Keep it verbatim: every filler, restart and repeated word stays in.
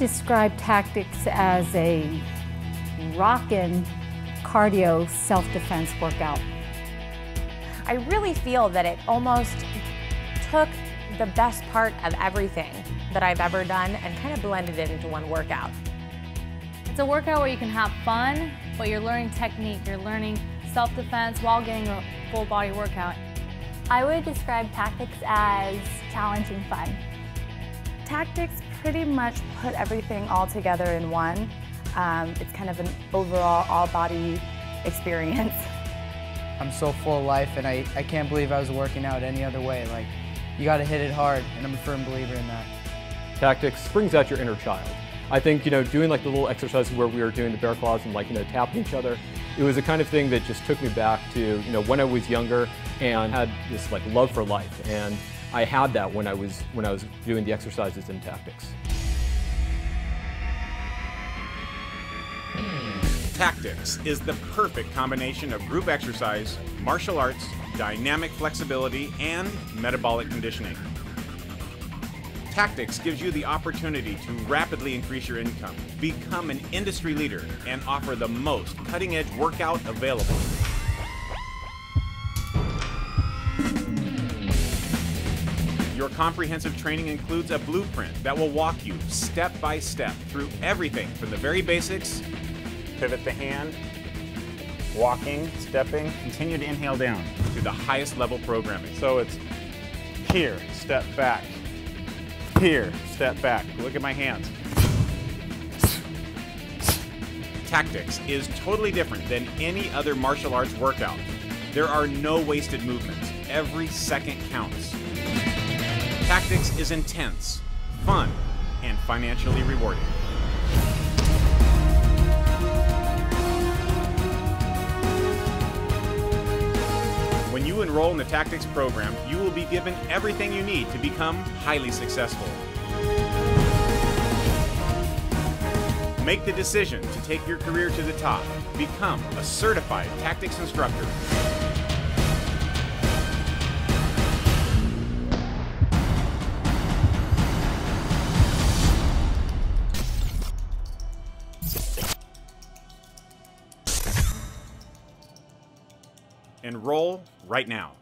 describe tactics as a rockin' cardio self-defense workout. I really feel that it almost took the best part of everything that I've ever done and kind of blended it into one workout. It's a workout where you can have fun, but you're learning technique, you're learning self-defense while getting a full body workout. I would describe tactics as challenging fun. Tactics pretty much put everything all together in one. Um, it's kind of an overall all-body experience. I'm so full of life, and I, I can't believe I was working out any other way. Like, you gotta hit it hard, and I'm a firm believer in that. Tactics brings out your inner child. I think, you know, doing like the little exercises where we were doing the bear claws and like, you know, tapping each other, it was the kind of thing that just took me back to, you know, when I was younger and had this like love for life. And I had that when I was, when I was doing the exercises and tactics. Tactics is the perfect combination of group exercise, martial arts, dynamic flexibility, and metabolic conditioning. Tactics gives you the opportunity to rapidly increase your income, become an industry leader, and offer the most cutting-edge workout available. Your comprehensive training includes a blueprint that will walk you step by step through everything from the very basics, pivot the hand, walking, stepping, continue to inhale down, to the highest level programming. So it's here, step back. Here, step back. Look at my hands. Tactics is totally different than any other martial arts workout. There are no wasted movements. Every second counts. Tactics is intense, fun, and financially rewarding. When you enroll in the Tactics program, you will be given everything you need to become highly successful. Make the decision to take your career to the top. Become a certified Tactics instructor. Enroll right now.